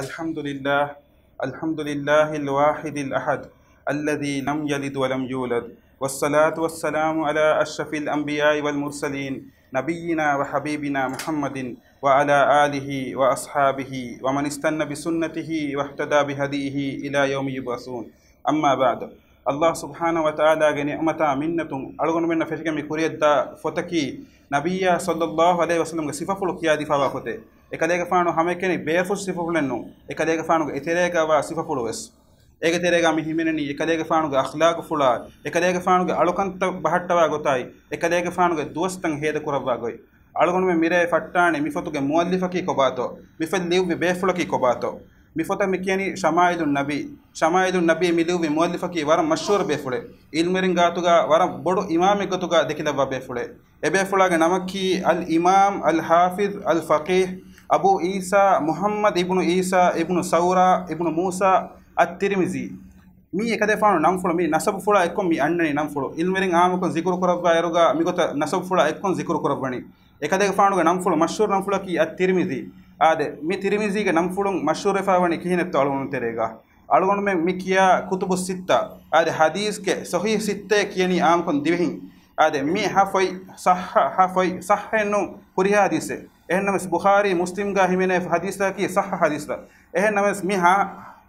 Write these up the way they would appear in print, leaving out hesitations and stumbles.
الحمد لله الواحد الأحد الذي لم يلد ولم يولد، والصلاة والسلام على أشرف الأنبياء والمرسلين نبينا وحبيبنا محمد وعلى آله وأصحابه ومن استنى بسنته واهتدى بهديه إلى يوم يبعثون. أما بعد، الله سبحانه وتعالى نعمة منة أرغن من نفسك من كوريد دا فتكي نبي صلى الله عليه وسلم صفة فلقيا دي فواخته إكاليك فانو همكني بيرفوش صفة فلنو إكاليك فانو إتريك وصفة فلوس ایک تیرے گا مہمیننی ایک لے کے فانو کے اخلاق فلا ایک لے کے فانو کے الوکنت بہٹوا گوتائی ایک لے کے فانو کے دوستن ہید کروا گئی الگون میں میرے فٹانے میفتو کے مؤلف کی کوباتو میفت لیو بے فلو کی کوباتو میفت مکینی شمائل النبی ملیو مؤلف کی ور مشور بے فلے علم رنگا تو گا ور بڑو امام گتو گا دکلا بے فلے اے بے فلا کے نمک کی الامام الحافظ الفقیہ ابو عیسیٰ محمد ابن عیسیٰ ابن ثورہ ابن موسیٰ الترمذي مي اكده فانو نام فلو مي نسب فلا اكون مي انني نام فلو علمرين عام كون ذكر كربا يروغا ميغوت نسب فلا اكون ذكر كرباني اكده فانو نام فلو مشهور نام فلو كي الترمذي اد مي ترمذي كي نام فلو مشهور فاوني كي نت علون تريغا علون مي كيا كتب السته اد حديث كي صحيح سته كيني عام كون ديوهين اد مي حفي صح نو كوري حديث اهنم بخاري مسلم غا همينه حديث كي صح حديث اهنم مي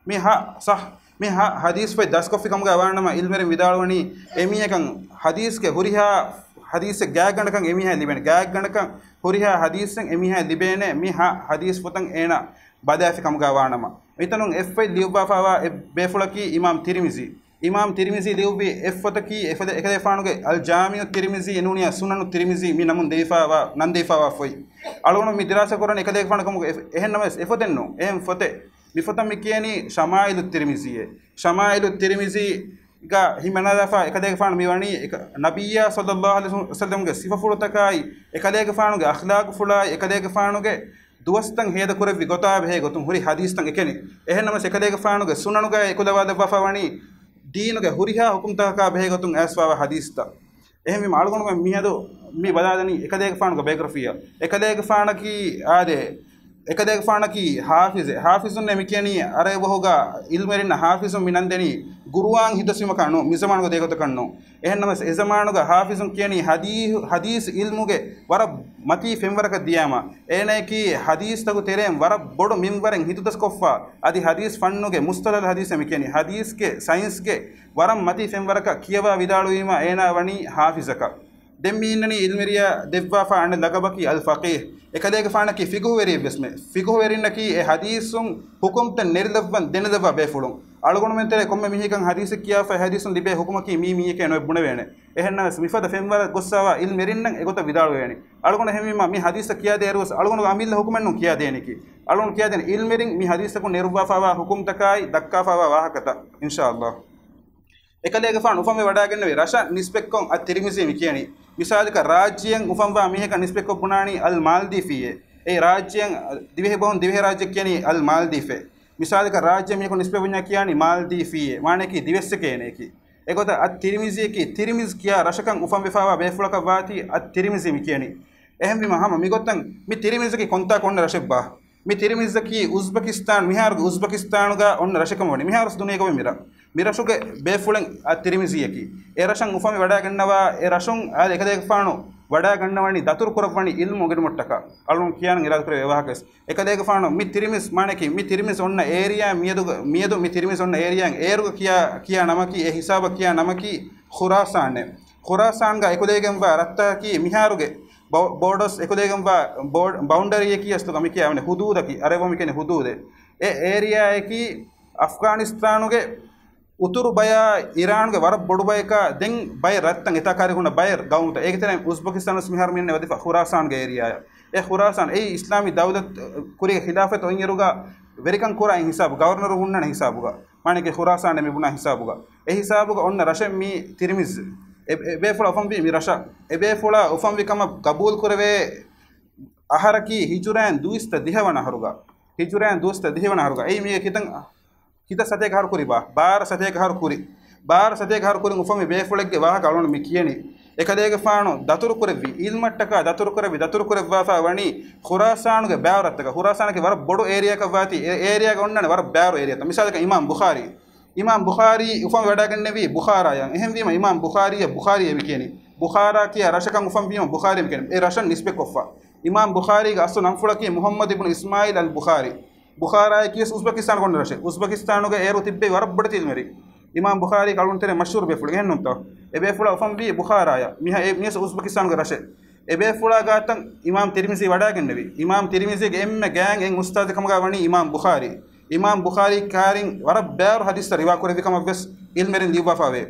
می ہاں حدیث پہ دس کو فکم کا وارنما علم رے وداڑونی ایمی کن حدیث کے ہوری ہا حدیث گا گنڈ کن ایمی ہے لیبن گا گنڈ کن ہوری ہا حدیث سن ایمی ہے لیبنے می ہاں حدیث پتن اینا بادہ فکم کا وارنما ایتنوں ایف پہ لیوبا فاوا بے فلکی امام ترمذی لیوبی ایف تکی ایف ایکے فانو کے الجامع ترمذی انونیا سنن ترمذی می نمون دیفا وا نن دیفا وا فوی الونو می دراسہ کرن ایکے فانو کم اہن نمس ایف تنو ایم فتے مفتم کینی شمائل الترمذی کا ہی منادفا اکدے فان میوانی نبی صلی اللہ علیہ وسلم کے صفہ فلتکائی اکدے فان کے اخلاق فلائی اکدے فان کے دوستن ہید کر وگتا بہ گتم ہری حدیث تن کینی اہن نمس اکدے فان کے سنن کے اکدوا دفا وانی دین کے ہریھا حکم تکا بہ گتم اسوا حدیث تا اہم می مالگون میں میادو می بدادنی اکدے فان کے بائیوگرافی اکدے فان کی آدے ایکدے فان کی حافظ نے مکینی ارے وہوگا علم رن حافظ منندنی گروان ہدسم کانو میزمان کو دیکھو کنو اہن نمس ایزمان کو حافظ کینی حدیث علم کے ور متی فمور کا دیاما اینے کی حدیث تک تیرے ور بڑ منورن ہدس کوفا ادی حدیث فنو کے مستدل حدیث مکینی حدیث کے سائنس کے ور متی فمور کا کیوا وداڑویما اینا ونی حافظ کا دمیننی علمریا دیوا فان لگبکی الفقیہ ایکدے فان کی فقہ ویری کی اے حدیثن حکم تے نردبن دین دبا بے فلوں الگون میں تے کوم می کن حدیث کیا ف حدیثن دی بے حکم کی می کے نو بن وینے اہن مفاد فیمور گسوا علمرین ایکوت ودال وینے الگون ہم می حدیث کیا دے روس الگون امیل حکم نو کیا دے نکی الگون کیا دے علمرین می حدیث کو نروا فوا حکم تکائی دکا فوا واہکتا انشاءاللہ ایکدے فان اوفم وڈا گنے رشا نسپکن الترمذی می کینی مثال کا راجیان افموا میہ کا نسبت کو بنانی المالدیفی ہے اے راجیان دیوہ راجیہ کینی المالدیف ہے مثال کا راجیہ میہ کو نسبت بنیا کیانی مالدیفی ہے معنی کی دیوس کینے کی ایک ہوتا الترمذی کی ترمذ کیا رشکن افموا بے فلک واتی الترمذی می کینی اہم بھی مہم می گوتن می ترمذی کی کونتا کون رشبہ می ترمذی کی ازبکستان کا ان رشکم ونی میہ رس دنیا کو میرا میراشو کے بے فلن الترمذی کی اے رشن اوفم وڈا گنوا اے رشن ال ایکدے فانو وڈا گنوانی دتور کرپانی علم گڈ مٹکا الون کیان اراد کرے وہاکس ایکدے فانو می ترمذ معنی کی می ترمذ اون ایریا میدو می ترمذ اون ایریا ایرو کیا نمکی اے حساب کیا نمکی خراسان کا ایکدے گم رتا کی میہارو گے بورڈرز ایکدے گم باؤنڈری کی استو کم کیا نے حدود کی ارے وہ می کنے حدود اے ایریا کی افغانستان کے اتر بیا ایران کے ورب بڑو بے کا دن بے رتن اتا کاری ہونا بے گاؤں تھا ایک طرح ازبکستان اس مہار میں وظیفہ خراسان کے ایریا ہے اے خراسان اے اسلامی دولت کوری خلافت ہوئیں روگا ویریکن کورا حساب گورنر ہونا حساب ہوگا مانے کہ خراسان میں بنا حساب ہوگا اے حساب ہوگا ان رشے می ترمذ بے فلا افم بھی می رشا اے بے فلا افم بھی کم قبول کروے اہر کی ہجران دوست دیہونا ہرگا اے می کتن kita sate ghar kuri ba bar sate ghar kuri ufami be fulage wa ka alon mi kiyeni ekadege faano datur korevi ilmattaka datur korevi datur korevva fa wani khurasan ge bawrattaka khurasan ke war bodu area ka vati area ga onnane war bawro area ta misal ka imam bukhari ufam weda ganne wi bukhara yang ehem wi imam bukhari wi keni bukhara ki arashaka ufam wi bukhari wi keni e rashan nisbe koffa imam bukhari ga asu nam fulaki muhammad ibn ismail al bukhari bukhara ki uzbekistan gon rashe uzbekistan ge eru tibbe war bodati meri imam bukhari kalun tere mashhur be ful gen nunta ebe fula ufam wi bukhara ya miha e nis uzbekistan ge rashe ebe fula ga tan imam tirmizi weda ganne wi imam tirmizi ge emme gang en ustad kam ga wani imam bukhari karing war bair hadis riwa kore vikam bes ilmerin liwa fave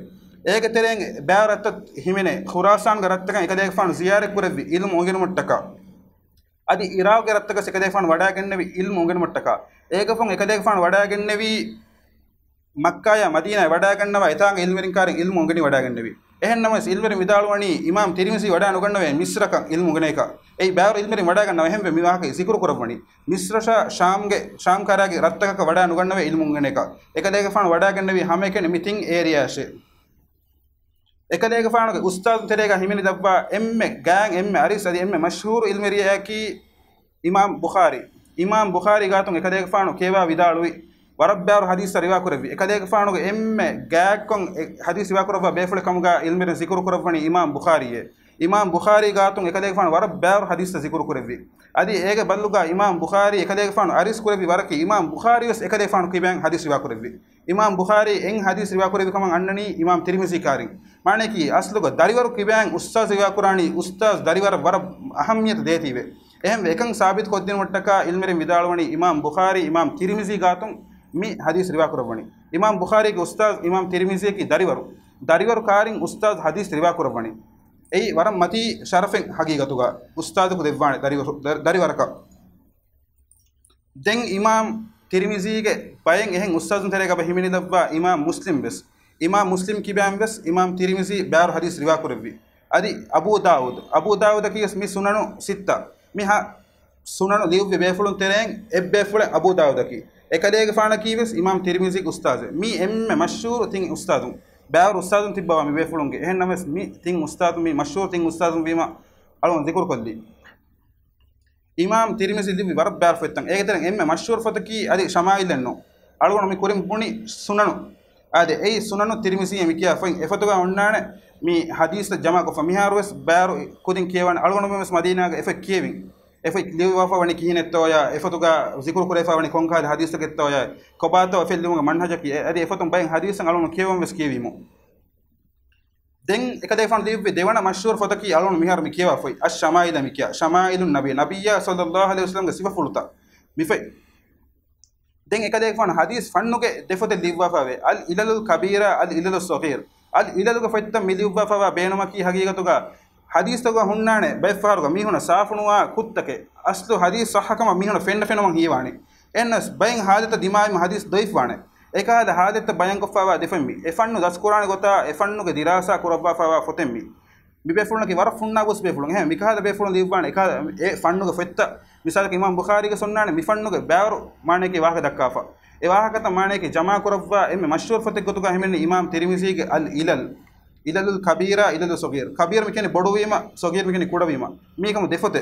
ege tereng bair atat himene khurasan garattaka ekadek fan ziyare kore vi ilm ogenu mattaka adi iraq garattaka sekadek fan wada gennevi ilm ogenu mattaka ege fon ekadek fan wada gennevi makkah ya madina wada gennawa etang ilmerin karing ilm ogeni wada gennevi ehennama ilmerin vidalwani imam tirmisi wada nugannave misraka ilm ogeneka ei bair ilmerin wada gannawa ehembe miwaka zikru korawani misrasha sham karage rattaka wada nugannave ilm ogeneka ekadega fan wada gannavi hame kene miting area she ekadega fan ustad terega himeni dabba emme gang emme aris adi emme mashhur ilmeri yaki imam bukhari gatun ekadega fan kewa vidalwi warabbar hadis riwa korevi ekadega faanu emme gaakon hadis riwa korova befule kamuga ilmere zikru korawani imam bukhari gaatun ekadega faanu warabbar hadis zikru korevi adi ege balluga imam bukhari ekadega faanu aris korevi waraki imam bukhari wes ekadega faanu kibang hadis riwa korevi imam bukhari eng hadis riwa korevi kamang annani imam tirmizi kari mane ki asluga dariwaru kibang ustaz riwa korani ustaz dariwar war ahamiyat deetive ehem ekang sabit koddin wattaka ilmere midalwani imam bukhari imam tirmizi gaatun می حدیث روا کروانی امام بخاری کے استاد امام ترمذی کی دریور کارنگ استاد حدیث روا کروانی ای ورم متی شرف حقیقتگا استاد کو دیوان دریور کا دین امام ترمذی کے پائیں اہن استاد تھرے کا ہمنی دبا امام مسلم کی بیان بس امام ترمذی بار حدیث روا کروی ادی ابو داؤد کی اسمی سنن ستہ میھا سنن لیو بے فلن ترین اب بے فل ابو داؤد کی ekadege faana kiwes imam tirmizi ke ustaz mi emme mashhur ting ustadum baar ustadum tibba mi befulunge ehennames mi ting ustadum mi mashhur ting ustadum bima alon zikur kolli imam tirmizi libi war baar fetan egeteren emme mashhur fataki adi shamail enno algon mi kurim puni sunanu ade ei sunanu tirmizi mi kiya fain efatuga onnane mi hadis jama ko famiharwes baar kudin kiyawan algon mi madina ga efek kiyewin efek liwa fa wani kineto ya efatuga zikur kore fa wani konkal hadis to getto ya kobato felluga manhaja ki ade efatum bayin hadis ngalon kewam wes kewimo den ekade fan liwe dewana mashhur fataki alon mihar mi kewa foi ash-shamail mi kiya shamailun nabiyya sallallahu alaihi wasallam ga sifafuluta mi foi den ekade fan hadis fannuge defote liwa fa we al ilalul kabira al ilalul saghir al ilaluga fatta mi liwa fa wa beenuma ki hagigatuga حدیث تو ہننے بے فارغ میہنا صافنوا کت کے اصل حدیث صحکما میہنا فینڈفینم ہیوانے انس بین حادت دماغ میں حدیث ضعیف وانے ایکاد حادت بین کو فوا دفمی افنو دس قران گوتا افنو کے دراسہ قربا فوا فتمی بے فلن کی ور فننا گوس بے فلن ہے میکاد بے فلن دیوانے ایکاد اے فنو کے فتا مثال کہ امام بخاری کے سننے میفنو کے بیور مانے کے واہ دکافا اے واہ کتا مانے کے جمع قربا ایم مشہور فتق گوتا ہمنے امام ترمذی کے العلل ilal kabira ilal saghir kabir mekene boduwima saghir mekene kudawima mekam defote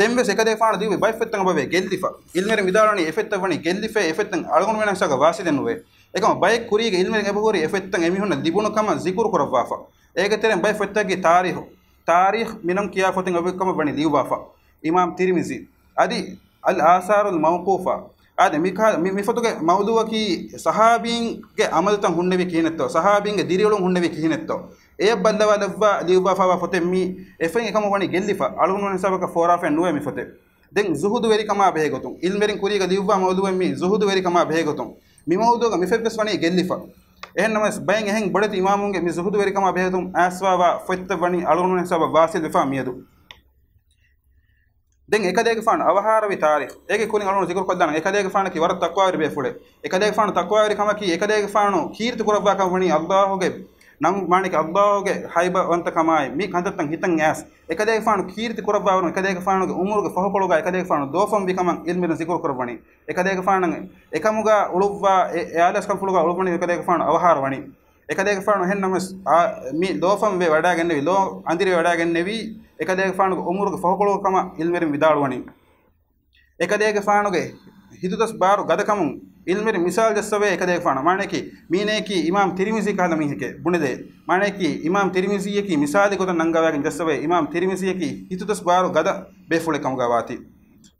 dembe sekade faana diwe baifettanga bawe gellifa ilmere midalani efettavani gellife efettang algonu wenasa ga wasidenuwe ekam bay kurige ilmere ebori efettang emihona libunu kama zikur korawafa egeteren baifettagi tarikh minam kiya foten obekama bani liwafa imam tirmizi adi al asarul mawqufa ade mifotuge mawduwa ki sahabin ge amaltan hunnevi kinetto sahabin ge diriyolun hunnevi kinetto e ballawa lavva liuba fawa fote mi efen ekamo wani gellifa alunun sabaka forafen nuwe mi fote den zuhudu veri kama behegotun ilmerin kuriga liuba mawduwa mi zuhudu veri kama behegotun mi mawduga mi fepes wani gellifa ehennamas bayen eheng bodati imamunge mi zuhudu veri kama behegotun aswawa fotta wani alunun sababa vasil vefa miedu دین ایکادیک فان اوہار وی تاریخ ایک کولین الون ذکر کدان ایکادیک فان کی ور تقوا وی بے فڑے ایکادیک فان تقوا وی کما کی ایکادیک فان کیرت کربا کما ونی اللہ گے نم مانک اللہ گے ہائبہ انت کمائے می کھندتن ہتن ایس ایکادیک فان کیرت کربا ون ایکادیک فان گے عمر گے فہ کولگا ایکادیک فان دوفم وی کما علم نے ذکر کربانی ایکادیک فان ایکمگا اولوا ایالس کفلگا اولونی ایکادیک فان اوہار ونی එකදෙක ෆානු හෙන්නම මේ ලෝෆම් වේ වඩා ගන්න වි ලෝ අඳිරේ වඩා ගන්න වි එකදෙක ෆානුගේ උමුරුක ෆහකොලකම ඉල්මෙරින් විදාළුවණි එකදෙක ෆානුගේ හිදුදස් බාරු ගදකම ඉල්මෙරි මිසල් දස්සවේ එකදෙක ෆාන මානේකි මීනේකි ඉමාම් තිරිමිසි කාල මීහක බුණදේ මානේකි ඉමාම් තිරිමිසි යකි මිසාලි කොට නංගාවගෙන් දස්සවේ ඉමාම් තිරිමිසි යකි හිදුදස් බාරු ගද බේෆුලකම ගාවාති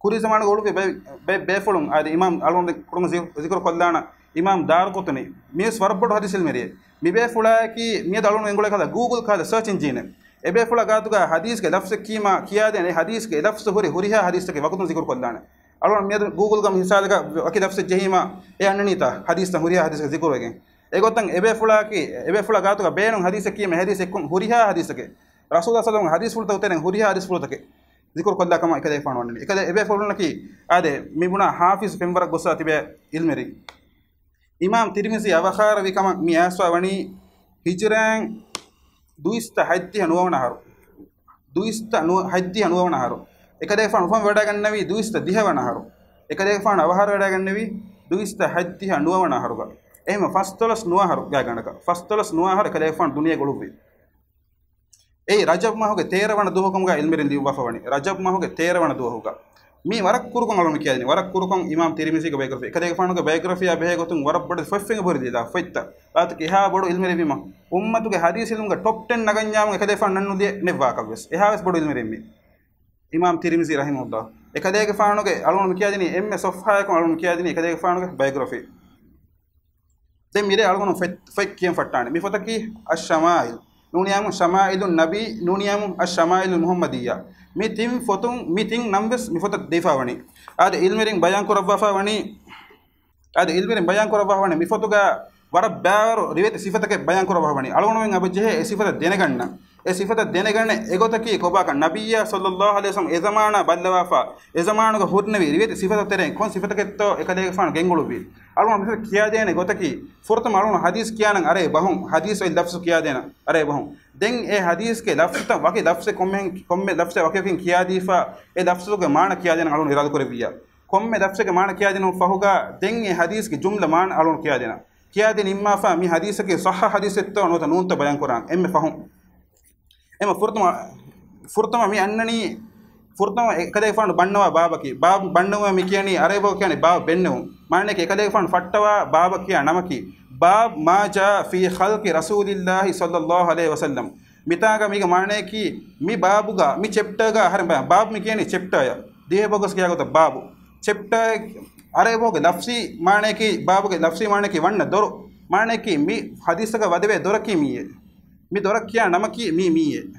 කුරි සමාන ගොළුගේ බේ බේෆුලුම් ආද ඉමාම් අලොන් කුරුම සිකර කොල්ලාන ඉමාම් දාර කොතනේ මේ ස්වර්බඩ හදිසිල් මෙරියේ ميبي فلا كي مية دالون انغولي كذا جوجل كذا سيرش انجين ابي فلا كذا حديث كلفظ كيما كيا ده حديث كلفظ هوري هوريها حديث كي وقتن ذكر كلنا الان مية جوجل كم مثال كا وكذا لفظ جهيما ايه اننيتا حديث هوريها حديث ذكر وجهين ايه قطن ابي فلا كي ابي فلا كذا بينهم حديث كيما حديث كم هوريها حديث كي رسول الله صلى الله عليه وسلم حديث فلتا وترين هوريها حديث فلتا كي ذكر كلنا كم ايه كذا يفعلون ايه كذا ابي فلنا كي هذا ميبونا حافظ فيمبرك قصة تبي علمي إمام ترمذي أواخر ويكما مياسوا وني هجران دوست حدّي هنوون هارو دوست نو حدّي هنوون هارو إكذا يفعل فهم ودا عن النبي دوست ديه ونا هارو إكذا يفعل أواخر ودا عن النبي دوست حدّي هنوون هارو كا إيه ما فاستولس نوا هارو جا عنا كا فاستولس نوا هارو إكذا يفعل الدنيا غلوبي إيه رجب ما هو كتير ونا دوه كم كا إلميرين ديو بافا وني رجب ما هو كتير ونا دوه كا مي ورق كوركون على مكياني ورق كوركون إمام تيرمذي كبايغرافي كده كفانو كبايغرافي أبيه كتوم ورق بدر فيفين كبر ديدا فيتا لات كيها بدو إلمي ريمة أمم تو كهاديس يلون كتوب 10 نعان جام كده كفانو ننودي نبغا كبس إيها بس بدو إلمي ريمي إمام تيرمذي رحمه الله كده كفانو كالون مكياني إم سوفها كون علون مكياني كده كفانو كبايغرافي ده ميره علون فيك كيم فتاني مي فتاكي الشمائل نونيامو شمائل النبي نونيامو الشمائل المحمدية ميتين فوتون ميتين نمبس مفتت ديفا وني هذا إلمرين بيان كربافا وني هذا إلمرين بيان كربافا وني مفتوكا ورب بار ريت صفتك بيان كربافا وني ألونا من أبجيه صفة دينكنا صفة دينكنا إيجو تكي كوباك النبي صلى الله عليه وسلم إزمانا بدلوافا إزمانا كهودنا ريت صفة ترين كون صفتك تو إكاديك فان كينغولو بيل ألونا مثل كيا دينا إيجو تكي فورتم ألونا حديث كيانا أري بهم حديث اللفظ كيا دينا أري بهم دين اے حدیث کے لفظ تا واقعی لفظ سے کم میں لفظ سے واقعی کن کیا دیفا اے لفظ کے معنی کیا دینا علون ارادہ کرے بیا کم میں لفظ کے معنی کیا دینا فہوگا دین اے حدیث کے جملہ معنی علون کیا دینا اما فا می حدیث کے صحہ حدیث تا نوتا نون تا بیان کران ایم فہم ایم فرطمہ می اننی فرطمہ کدے فان بنوا بابا کی باب بنوا می کیانی ارے بو کیانی باب بنو معنی کہ کدے فان فٹوا بابا کیا نمکی باب ما جاء في خلق رسول الله صلى الله عليه وسلم متاغا ميغا ماني كي مي بابوغا مي چپٹاغا ہر باب مي کيني چپٹايا ديه بوگس کيا گوتا بابو چپٹا ارے بوگ لفظي ماني كي بابوگه لفظي ماني كي ون دور ماني كي مي حديث گا ودوي دوركي مي دوركيا نمكي مي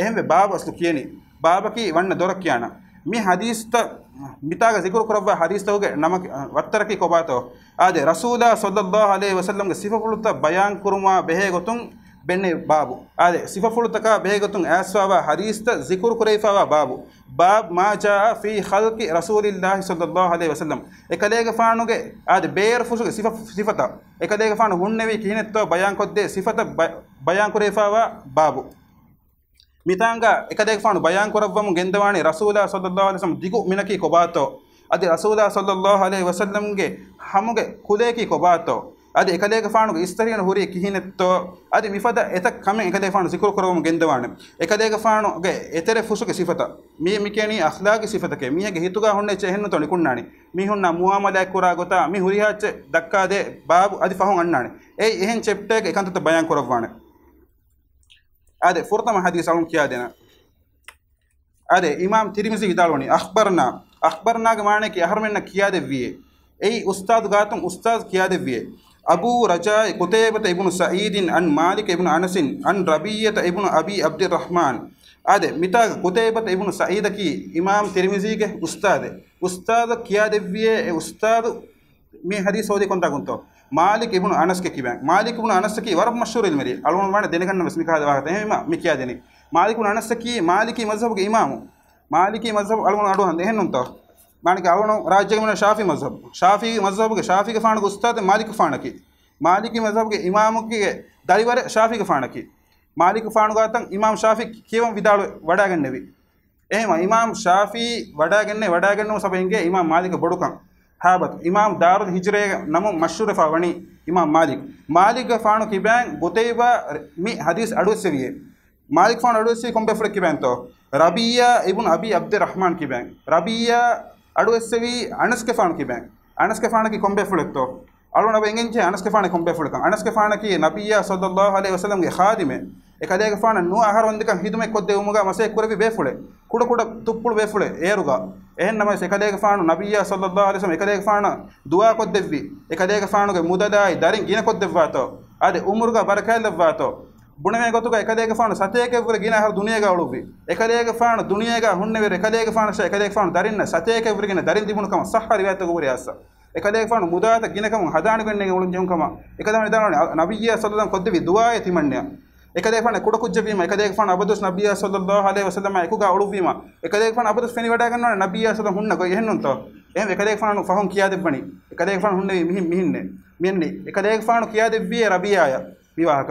اهم باب اسلو کيني باب كي ون دوركيا نا مي حديث تا متاغا ذکر کروا حدیث تو نمک وتر کی کوباتو آد رسول صلی اللہ علیہ وسلم کے صفہ فلتا بیان کرما بہ گتن بنے بابو آد صفہ فلتا کا بہ گتن اسوا حدیث ذکر کریفا بابو باب ما جاء فی خلق رسول اللہ صلی اللہ علیہ وسلم اکلے گفانو کے آد بیر فوس صفہ صفتا اکلے گفانو ہنوی کینت تو بیان کو دے صفتا بیان کریفا بابو ميتانغا إكاديك فانو بيان كوربهم عندواني رسول الله صلى الله عليه وسلم ديكو منكى كوباتو أدي رسول الله صلى الله عليه وسلم عنك هموك خليكى كوباتو أدي إكاديك فانو إستريان هوري كهينة تو أدي ميفادا إتاك كم إكاديك فانو ذكر كوربهم عندواني إكاديك فانو إتره فوسك صفته ميكاني أخلاق صفته كه ميه كهيتوكا هونده جهنم توني كونناني ميهون ناموها ملاك كوراغوتا ميهوريها دكّا ده باب أدي فاهم عنناني أي إهن شبتة إكان تتو بيان كوربوانه هذا فرطة حديث علون كيا دينا هذا إمام ترمذي كتابوني أخبرنا كمانة كأهرمنا كيا دفيه أي أستاذ قاتم أستاذ كيا دفيه أبو رجاء قتيبة ابن سعيد عن مالك ابن أنس عن ربيعة ابن أبي عبد الرحمن هذا متى قتيبة ابن سعيد كي إمام ترمذي كأستاذ كيا دفيه أستاذ من حديث هذا كنتا مالك ابن انس کے کیبان مالک ابن انس کی ورب مشہور المری الون وانا دین گن مسمی کا واحد ہے میں کیا دینی مالک ابن انس کی مالکی مذہب کے امام مالکی مذہب الون اڑو ہن ہن تو مالک الون راج کے شافعی مذہب کے فان استاد مالک فان کی مالکی مذہب کے امام کی دلیور شافعی کے فان کی مالک فان کا امام شافعی کیوم ودال وڑا گنوی ایم امام شافعی وڑا گنے سب ہنگے امام مالک بڑو هابط امام دار الهجره نمو مشهور فاوني امام مالك فانو كيبان قتيبه مي حديث ادوسيه مالك فان ادوسيه كومبه فرق كيبان تو ربيعه ابن ابي عبد الرحمن كيبان ربيعه ادوسيه انس كفان كيبان انس كفان كي كومبه فرق تو الون ابو انجي انس كفان كومبه فرق انس كفان كي نبي صلى الله عليه وسلم كي خادمه اكاديك فان نو اخر وندك هيدمه كوديومغا مسي كوربي بيفوله كود كود تطول بيفوله ايروغا එහෙන් තමයි එකදේක ෆානු නබියා සල්ලල්ලාහු අලයිහි වසල්ලම එකදේක ෆාන දුවා කොද්දෙව්වි එකදේක ෆානුගේ මුදදායි දරින් ගින කොද්දෙව්වාතෝ ආදේ උමුරුගා බරකැලෙව්වාතෝ බුණමේ ගොතුගා එකදේක ෆානු සතේකේ වර ගින හර දුනියගා උළුවි එකදේක ෆානු දුනියගා හුන්නෙවර එකදේක ෆානු ශා එකදේක ෆානු දරින්න සතේකේ වර ගින දරින් දිමුණකම සහහරි වැතක උරියස්ස එකදේක ෆානු මුදාත ගිනකම හදාන වෙන්නේ උළුන් ජොම්කම එකදම නිදාන නබියා සල්ලල්ලාහු කොද්දෙවි දුවායේ තිමන්නේ එකදේක ෆාන කුඩ කුජ්ජවීම එකදේක ෆාන අබදොස් නබියා සල්ලල්ලාහු අලයිහි වසල්ලම එකුගා උළුවීම එකදේක ෆාන අබදොස් ෆෙනි වඩා ගන්නවා නබියා සල්ලම් හුන්න කොයි එහෙන්නුන්ත එහෙම එකදේක ෆාන ෆහම් කියා දෙබ්බණි එකදේක ෆාන හුන්නේ මිහින් මිහින්නේ මෙන්නේ එකදේක ෆාන කියා දෙව්වේ රබියාය විවාහක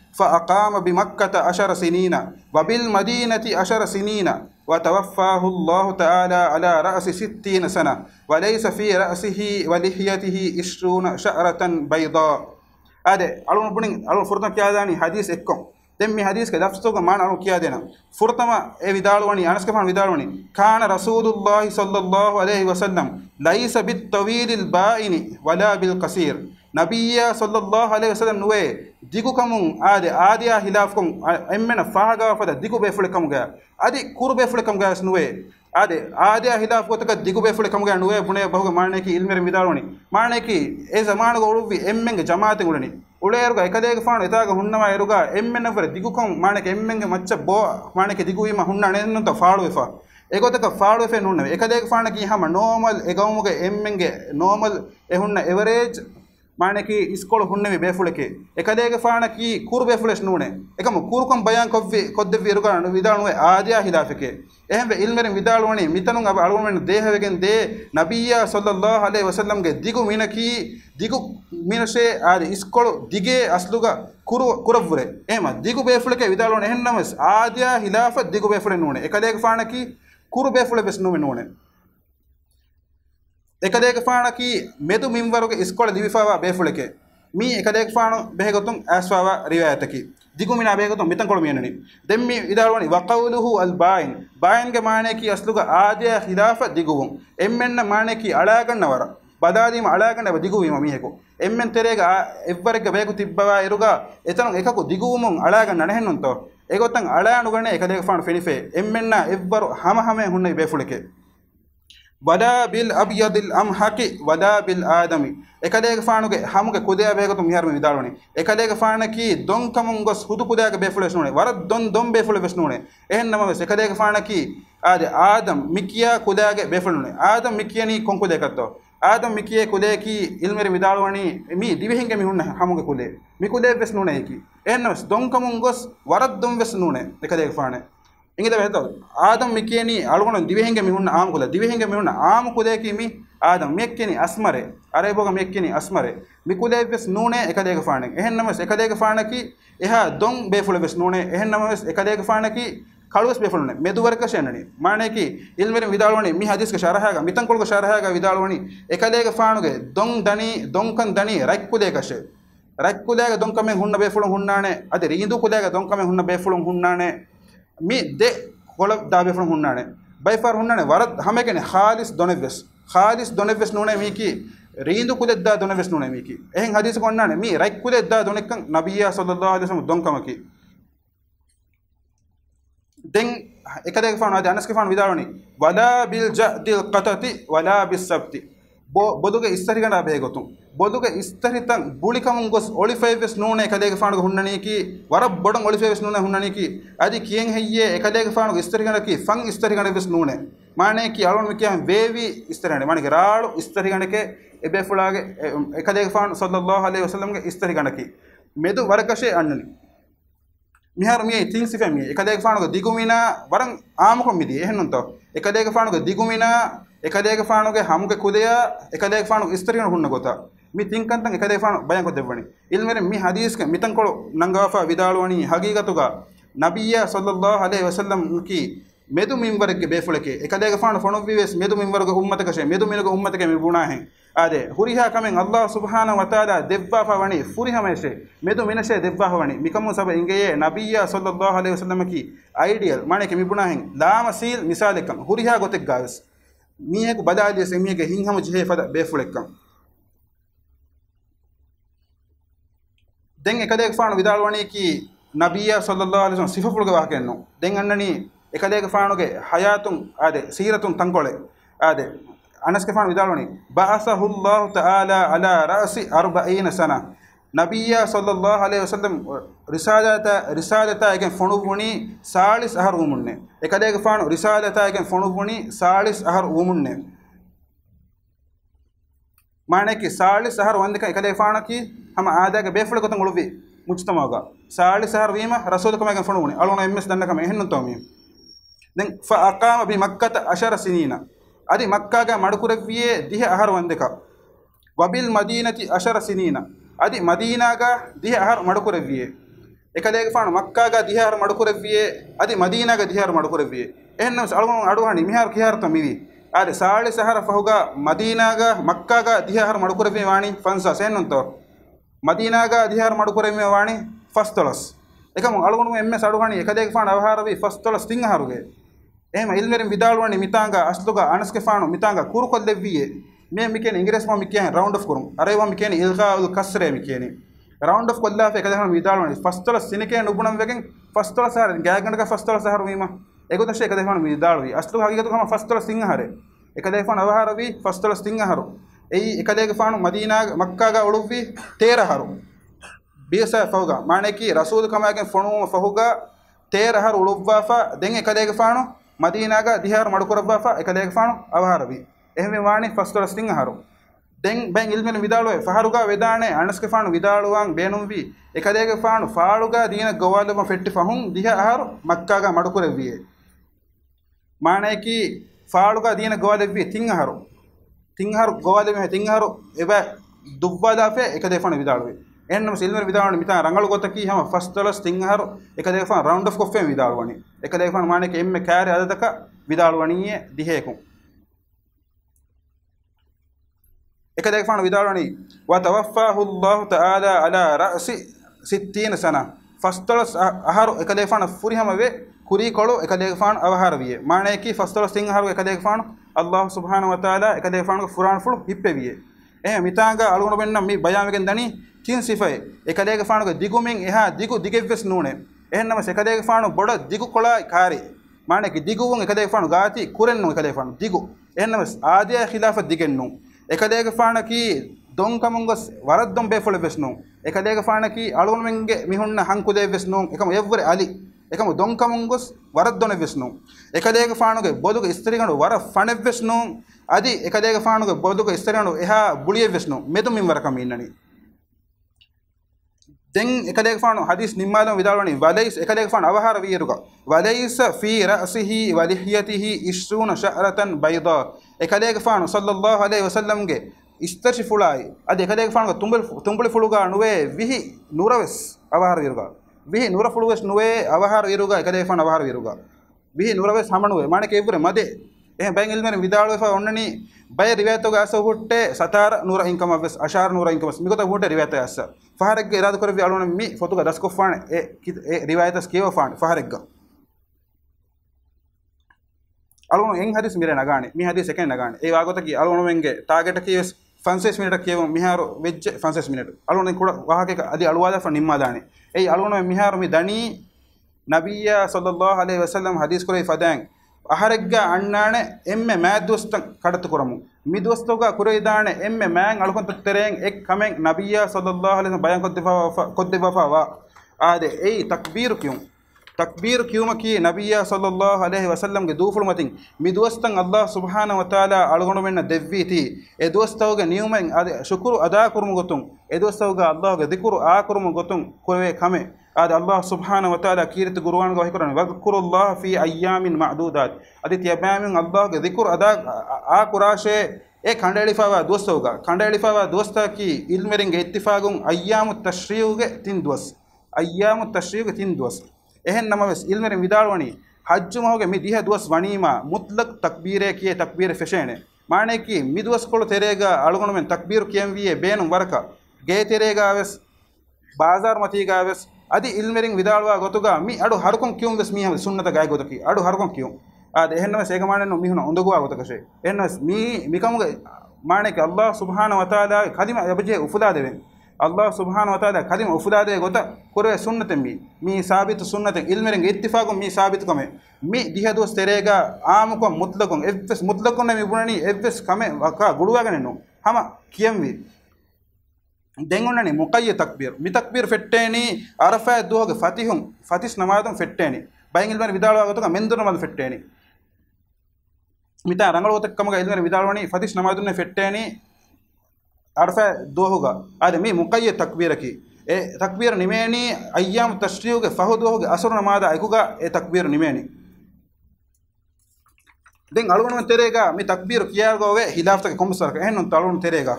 فأقام بمكة 10 سنين وبالمدينة 10 سنين وتوفاه الله تعالى على رأس 60 سنة وليس في رأسه ولحيته 20 شعرة بيضاء ade alun puning alun furtama kiyadani hadis ekkom dem mi hadis ke lafzuga man alun kiyadena furtama e vidalwani anaska fan vidalwani kana rasulullah sallallahu alaihi wasallam laysa bit tawilil ba'ini wala bil qasir nabiyya sallallahu alaihi wasallam nuwe digu kamun ade adiya hilaf kum emmena fahaga fada digu befule kamuga ade kurbe fule kamuga nuwe ade adiya hilaf kotaka digu befule kamuga nuwe pune bahuga maneki ilmer midalwani maneki e zamana goluvi emmenge jamaate gulani uleeruga ekadege faanu etaga hunnawa eruga emmena fere digu kam maneki emmenge maccha bo maneki digu ima hunna nenno ta faalu efa ekotaka faalu efe nunne ekadege faanu ki hama normal egawumuge emmenge normal e hunna average मानेकी इस्कोल हुन्ने में बेफुले के एकदेक फाना की कुर बेफुले स्नूने एकम कुरकम बयान कव्वे कद्दवे रुगा विदालुए आदिया हिलाफ के एहम वे इल्म में विदालुने मितनु अब अलुन में देह वेगन दे नबीया सल्लल्लाहु अलैहि वसल्लम के दिगु मीन से आदि इस्कोल दिगे असलुगा कुर कुरवरे एम दिगु बेफुले के विदालुने एहनम आदिया हिलाफ दिगु बेफुले नूने एकदेक फाना की कुर बेफुले बेस्नु में नूने එකදේක ෆාණ කී මෙදු මින්වරුගේ ඉස්කෝල දිවිපාවා බේෆුලකේ මී එකදේක ෆාණ බෙහෙගතුන් ඇස්වාවා රිවායතකි දිගුමිනා බෙහෙගතුන් මෙතන් කොළ මියනනි දෙම් මී ඉදාලවනි වකවලුහු අල් බායින් බායින් ගේ මානේ කී අස්ලුග ආදිය ඛිලාෆ දිගුවුම් එම්මෙන්න මානේ කී අලා ගන්නවර බදාදීම අලා ගන්නව දිගුවීම මීහෙකෝ එම්මෙන් තෙරේග එව්වරෙක්ගේ බෙහෙගු තිබ්බවා එරුගා එතන එකකු දිගුවුම් අලා ගන්න නැහෙන්නුන්තෝ ඒගොතන් අලා නුගනේ එකදේක ෆාණ ෆෙනිෆේ එම්මෙන්න එව්වරු හැම හැම හුන්නේ බේෆුලකේ ولا بالابيض الامحق ولا بالادم එකදේක ෆාණුගේ හමුගේ කුදයා බේකතු මිහර්ම විදාලවනේ එකදේක ෆාණ කී දොන් කමුංගස් හුදු කුදයාගේ බේෆුලස් නෝනේ වර දොන් බේෆුලස් නෝනේ එහෙන්නම වෙස එකදේක ෆාණ කී ආද ආදම් මිකියා කුදයාගේ බේෆුල නෝනේ ආදම් මිකියනි කොන් කුදේකත්තෝ ආදම් මිකියේ කුදේ කී ඉල්මරි විදාලවනේ මි දිවිහින්ගේ මිහුන්න හමුගේ කුදේ මි කුදේ වෙස් නෝනේ කී එහෙන්නම දොන් කමුංගස් වර දොන් වෙස් නෝනේ එකදේක ෆාණේ ඉංගිත වෙහතෝ ආදම් මිකේනි අලුගොන දිවෙහිංගෙ මිහුන්න ආමකුල දිවෙහිංගෙ මිහුන්න ආමකුදේ කිමි ආදම් මෙක්කෙනි අස්මරේ අරේ බෝග මෙක්කෙනි අස්මරේ මිකුදේ වෙස් නූනේ එකදේක ෆාණෙන් එහෙන්නමස් එකදේක ෆාණකි එහා දොන් බේෆුල වෙස් නූනේ එහෙන්නමස් එකදේක ෆාණකි කළුස් බේෆුල නූනේ මෙදුවරක ෂෙන්නනි මාණේකි ඉල්මෙන් විදාලවණි මි හදිස්ක ශරහාගා මිතන් කොල්ක ශරහාගා විදාලවණි එකදේක ෆාණුගේ දොන් දනි දොන්කන් දනි රක්කුදේකෂේ රක්කුදේක දොන්කමෙන් හුන්න බේෆුල හුන්නානේ අද රීඳු කුදේක දොන්කමෙන් හුන්න බේෆුල හුන්නානේ مي ده كولب دابي فرن هنناده باي فار هنناده ورد همه كنه خالص دونيفس نونه مي كي ريندو كود دا دونيفس نونه مي كي اهن حديث كون نانه مي رايك كود دا دونيكن نبي صلى الله عليه وسلم دونكم كي دين اكديك فان ادي انس كي فان ويدالوني ولا بالجد القطط ولا بالسبت බොදුක ඉස්තරිකන අපේගොතුම් බොදුක ඉස්තරිතන් බුලිකමුන් ගොස් ඔලිෆේවස් නූනේ එකදේක ෆාණුක හුන්නණීකි වර බොඩන් ඔලිෆේවස් නූනේ හුන්නණීකි আদি කියෙන් හෙයියේ එකදේක ෆාණුක ඉස්තරිකනකි ෆන් ඉස්තරිකනවස් නූනේ මානේ කි අලොන් මෙ කියන් වේවි ඉස්තරිකන මානේ රාළු ඉස්තරිකනකේ ebe fulage ekadege fan sallallahu alaihi wasallam ge istari ganaki medu warakashe annali mihar mi things if mi ekadege fan go digumina waran aamako midi ehennunto ekadege fan go digumina ekadege fan go hamuge kudeya ekadege fan go istari ganna hunna gota mi thinkan tan ekadege fan bayan go devwani ilmere mi hadis ke mitan kolu nangafa vidalwani hagigatuga nabiyya sallallahu alaihi wasallam ki medu minwar ke befulake ekadega fan fonovives medu minwar go ummataka medu mingo ummataka mi buna hen ade huriha kamen allah subhanahu wa taala devva fawani furiha meshe medu minashe devva fawani mikamu sab ingeye nabiyya sallallahu alaihi wasallam ki ideal mane ke mi buna hen lama sil misalekam huriha gotek gaves mi heku badade se mi ge hinhamu jehe fada befulekam den ekadega fan vidalwani ki nabiyya sallallahu alaihi wasallam sifaful ge wakenno den annani ekadega fanuge hayatun ade siratun tangole ade anas ke fan vidalwani ba'athahu allah ta'ala ala ra'si 40 sana nabiyya sallallahu alaihi wasallam risalata egen fonubuni 40 umunne ekadega fanu risalata egen fonubuni 40 umunne mane ki 40 wandika ekadega fanaki hama aadaga beful gotan ulwi mujtamaga 40 wima rasul kama egen fonubuni alona ms danna kama ehnu tawmi then fa aqama bi makkah 10 sinina adi makkah ga madukureviye 10 wandeka wabil madinati 10 sinina adi madina ga 10 madukureviye ekadege fanu makkah ga 10 madukureviye adi madina ga 10 madukureviye ehna algon aduhani mihar kihar tamivi adi 10 fahuga madina ga makkah ga 10 madukureviye wani fansa senunto madina ga 10 madukureviye wani fastolas ekam algon ms aduhani ekadege fanu avharavi fastolas singharuge ehma ilmerim vidalwani mitanga asluga anaske fanu mitanga kurukolleviye me mikene ingres ma mikene round of kurum arewa mikene ilqaul kasre mikene round of kollafe ekadahana vidalwani fastala sinike nubunam vegen fastala sar gaganaga fastala sar wima egotashe ekadahana vidalwi asluga hagigatu kama fastala singhare ekadahana avharavi fastala singharu ei ekadege fanu madina makka ga uluvvi 13 haru biasa fauga maneki rasul kama gen fonu fahuga 13 haru uluvva fa den ekadege fanu Madina ga 10 madukurabba ekadega fanu avharavi ehme wani fastola singharu den bang ilmen vidalwe faharuga vedane anaske fanu vidaluwan benumvi ekadega fanu faaluga dina gowaluma fetti fahun 10 haru makka ga madukureviye maneki faaluga dina gowalevi 3 haru 3 haru gowaleme 3 haru eba dubwada fe ekadega fanu vidalwe enna silver vidalwani mitan rangalu gotaki hama fastola singharu ekadega fanu round of coffee vidalwani ekadega fanu maneki emme kare adadaka vidalwaniye diheku ekadega fanu vidalwani wa tawaffahu allah ta'ala ala ra'si 60 sana fastola aharu ekadega fanu furihama ve kuri kolu ekadega fanu avharaviye maneki fastola singharu ekadega fanu allah subhanahu wa ta'ala ekadega fanu furan fulu hippeviye ehma mitanga alugunu benna mi bayamegen dani kin sifai ekadega fanu ga digumen eha digu digevves nune ehennama ekadega fanu boda digu kola kari mane ki diguun ekadega fanu gaati kurennu ekadega fanu digu ehennama aadiya khilafa digennu ekadega fanu ki donkamunga waraddom befole vesnu ekadega fanu ki alun menge mihunna hankude vesnu ekam evvore ali ekam donkamunga waraddone vesnu ekadega fanu ge boduga istriganu wara fane vesnu adi ekadega fanu ge boduga istriganu eha buliye vesnu medum minwarakam innani then ekadega fanu hadis nimmalam vidalwani walais ekadega fanu avhara viyeruga walais fi ra'sihi wa lihyatihi 20 sha'ratan bayda ekadega fanu sallallahu alaihi wasallam ge istarshi fulai ade ekadega fanu tumbul fuluga nuwe vihi nuraves avhara viyeruga vihi nurafuluves nuwe avhara viyeruga ekadega fanu avhara viyeruga vihi nuraves hamanuwe manake evure made eh bang ilmen vidalwe fa onnani bay rivayatu ga aso hutte satar nura income aves ashar nura income migota hutte rivayatu assa faharek irada korvi alona mi fotuga das kofane e riwayatas kewa fan faharek ga alona eng hadis mire nagane mi hadis eken nagane e wagota ki alona menge target ki 56 minute kewa miharu vejje 56 minute alona kuda wahake adi aluwada fa nimma dane ei alona miharu mi dani nabiyya sallallahu alaihi wasallam hadis kore fadan aharagga annane emme maadustan kadattukuramu midwastoga kureidane emme maang alukontattereng ek kameng nabiyya sallallahu alaihi wasallam bayan koddifa wa ade ei takbir kyun تکبیر کیوں مکی نبیہ صلی اللہ علیہ وسلم کے دو فرمتیں می دوستن اللہ سبحانہ و تعالی اڑگنو میں دیوی تھی اے دوستو کے نیوم شکر ادا کرم گتوں اے دوستو کے اللہ کے ذکر آ کرم گتوں کوے کھمے آد اللہ سبحانہ و تعالی کیرت قرآن کو ذکرن وذکر اللہ فی ایام معدودات ادی تیامن اللہ کے ذکر ادا آ قراشے اے کھنڈیلی فاوا دوستو کا کھنڈیلی فاوا دوستا کی علم رنگ اتفاقوں ایام التشریع کے تین دوس ایام التشریع کے تین دوس اہن نماوس علم رنگ وداڑونی حج موگے می دیہ دوس ونیما مطلق تکبیرے کی تکبیر فشینے معنی کی می دوس کول تیرے گا الگون میں تکبیر کیم وی بینم ورکا گے تیرے گا وس بازار متی گا وس ادی علم رنگ وداڑوا گتوگا می اڑو ہرکم کیوں وس می ہم سنت گائے گتکی اڑو ہرکم کیوں آد اہنو سے گمانے نو میہن اندگو آگو تکشے اہنو می میکم مانے کہ اللہ سبحانہ و تعالی خادم ابجے افدا دے اللہ سبحانہ و تعالی خادم افدا دے گوتا کرے سنت می می ثابت سنت علم رنگ اتفاق می ثابت کمے می دیہ دوست تیرے گا عام کو مطلق ایفس مطلق نے می بوننی ایفس کمے کا گڑوا گنے نو ہم کیم وی دینگوننی مقیہ تکبیر می تکبیر فٹینی عرفہ دوہ فاتحم فاتس نمازم فٹینی بائنگل میں وداڑوا گوتا مندر نماز فٹینی متا رنگل ہوتا کم گا علم وداڑونی فتش نمازن نے فٹینی عرفہ دو ہوگا آج می مقیہ تکبیر کی اے تکبیر نمینی ایام تشریع کے فہو دو ہوگے عصر نماز آئے گا اے تکبیر نمینی دنگ الگون میں تیرے گا می تکبیر کیا گو گے ہلاف تک کم سر اہن تالون تیرے گا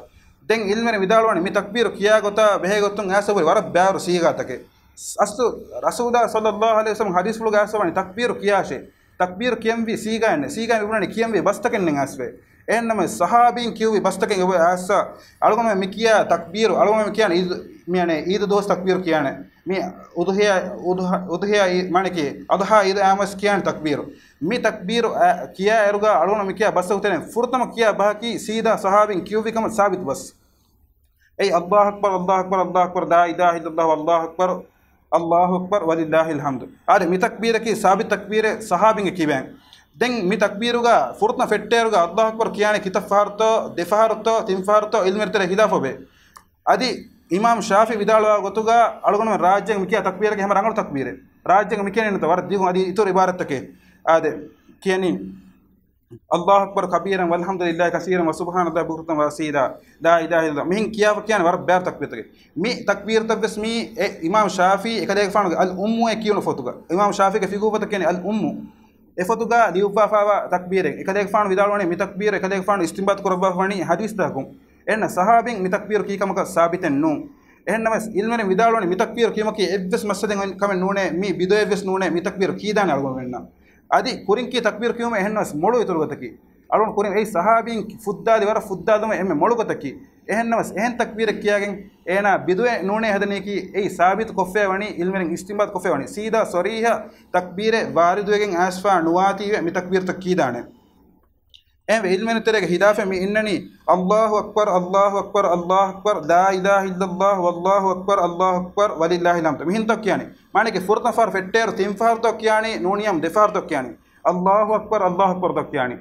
دنگ علم وداڑونی می تکبیر کیا گوتا بہ گوتن ایسا بول ورب بیار سیگا تک استو رسول اللہ صلی اللہ علیہ وسلم حدیث لوگ ایسا تکبیر کیا شے تکبیر کیم بھی سیگا ہے سیگا بھی کیم بھی بستکن نہیں آس پہ این نمے صحابین کیوں بھی بستکن ایسا الگوں میں کیا تکبیر الگوں میں کیا عید میں نے عید دوست تکبیر کیا ہے میں ادھیا ادھیا مانے کہ ادھا عید آمس کیا ہے تکبیر میں تکبیر کیا ہے رگا الگوں میں کیا بس ہوتے ہیں فرتم کیا باقی سیدھا صحابین کیوں بھی کم ثابت بس اے اللہ اکبر اللہ اکبر اللہ اکبر لا الہ الا اللہ اللہ اکبر اللہ اکبر وللہ الحمد آرے می تکبیر کی ثابت تکبیر صحابی کی بین دنگ می تکبیر ہوگا فرتنا فٹے ہوگا اللہ اکبر کیانے کتب فارتو دفارتو تنفارتو علم تیرے خلاف ہو بے ادی امام شافی وداڑوا گتوگا الگون میں راجیہ میں کیا تکبیر کے ہم رنگل تکبیر ہے راجیہ میں کیا نہیں تو ور دیو ادی اتور عبارت تک آدے کیانی اللہ اکبر کبیرا والحمدللہ کثیرا وسبحان اللہ بکرۃ واسیلا لا الہ الا اللہ مین کیا کیان ور بار تکبیر تک می تکبیر تبس می امام شافعی اکلے فان الام کیوں فتوگا امام شافعی کے فقہ پتہ کیان الام افتوگا دیوفا فاوا تکبیر اکلے فان ودالونے می تکبیر اکلے فان استنباط کربا فانی حدیث تاکم ان صحابین می تکبیر کی کم کا ثابت نو ان نمس علم نے ودالونے می تکبیر کیم کی ایبس مسجدن کم نونے می بدو ایبس نونے می تکبیر کی دان الگو وننا ادی کورن کی تکبیر کیوں میں اہنس موڑو اترگت کی اڑون کورن اے صحابین فدا دیور فدا دم ایم موڑگت کی اہنس اہن تکبیر کیا گن اینا بدوے نونے ہدنے کی اے ثابت کوفے ونی علم رنگ استنباط کوفے ونی سیدھا صریح تکبیر وارد گن اسفا نواتی می تکبیر تک کی دانے ایم علم نے تیرے ہداف میں اننی اللہ اکبر اللہ اکبر اللہ اکبر لا الہ الا اللہ واللہ اکبر اللہ اکبر وللہ الحمد مہن تک یعنی معنی کہ فرتن فار فٹیر تیم فار تک یعنی نونیم دفار تک یعنی اللہ اکبر تک یعنی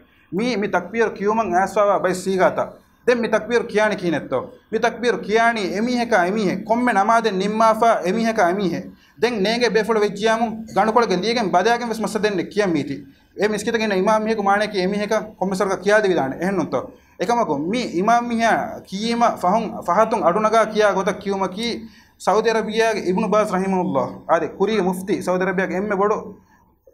می تکبیر کیوں من ایسا بھائی سیگا تھا دم می تکبیر کیانی کینت تو می تکبیر کیانی ایمی ہے کا ایمی ہے قم میں نماز نمافا ایمی ہے کا ایمی ہے دن نینگے بے فڑ وجیام گنڈ پڑ کے لیے گئے بدیا گئے بس مسدن نے کیا می تھی ایم اس کی تک امام میہ کو مانے کہ ایم ہے کا قوم سر کا کیا دی دان اہن تو ایکم کو می امام میہ کیما فہم فہاتن اڑونگا کیا گوتا کیوما کی سعودی عربیہ ابن باز رحمہ اللہ ارے کوری مفتی سعودی عربیہ کے ایم میں بڑو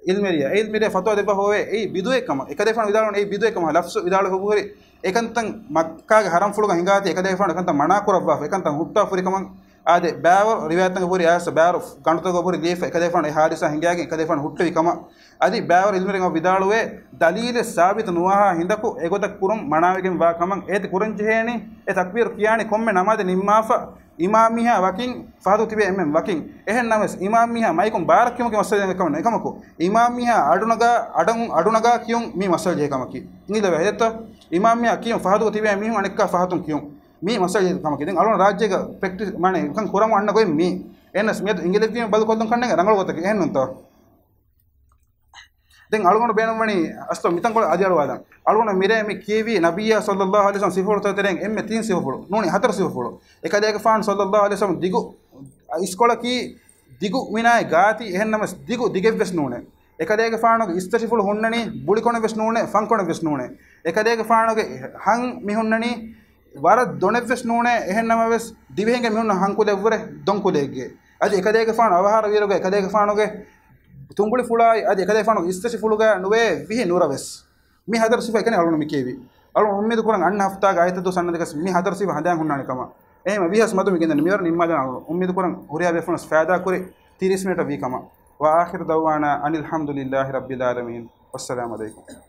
علم میرے فتوی دے ہوے ای بدوے کما ایک دے فن ودالون ای بدوے کما لفظ ودال ہو گرے ایکنتن مکہ کے حرم پھڑو گنگا تے ایک دے فن کنت منا کر ابا ایکنتن ہٹا پوری کما ادے باور روایتن پوری ایس باور گنٹو کو پوری لیف ایک دے فن حادثہ ہنگا کے ایک دے فن ہٹوی کما ادی باور علم رنگ ودالوے دلیل ثابت نوہا ہندکو ایگو تک کرم مناوے گن وا کما ایت کرن جہنی اے تکبیر کیانی کم نماز نمافا امام ہا وکن فادو تبے ایم وکن اہن نمس امام ہا مائکم بار کیوں کہ مسجد کم نہ کم کو امام ہا اڑونگا کیوں می مسجد کم کی نی لو ہے تو امام ہا کیوں فادو تبے می ہن کا فاتم کیوں می مسجد کم کی دین اڑون راجے کا پریکٹس مانے کن کورم ان کو می اینس می انگلش میں بل کولن کنے رنگل ہوتا کہ اہن تو دین اڑون بینم منی استو میتن کو اجڑ والا اڑون میرے می کیوی نبی صلی اللہ علیہ وسلم صفور تو ترنگ ایم 3 صفور نونی 4 صفور ایک دے فان صلی اللہ علیہ وسلم دیگو اسکول کی ديجو ميناي غاتي إهن نمس ديجو ديجيف بسنونه إكاديك فارنوك استشفول هونني بوليكونه بسنونه فانكونه بسنونه إكاديك فارنوك هن ميهونني وارد دونه بسنونه إهن نما بس ديبهنك ميهون هنكو ديفوره دونكو ديجي أج إكاديك فارن أبهار ويروك إكاديك فارنوك تونغولي فولا أج إكاديك فارنوك استشفولوكا نوي فيه نورا بس مي هذا رسيف إكاني ألون مكيبي ألون أمي دكوران عن هفتا غايت دو سنة دكاس مي هذا رسيف هندان هونني كما أهم بيها سمعتم يمكن أن يمر نيماجن على أمي دكورن هريا بيفونس فائدة كوري 30 مينت في كما وآخر دعوانا أن الحمد لله رب العالمين والسلام عليكم.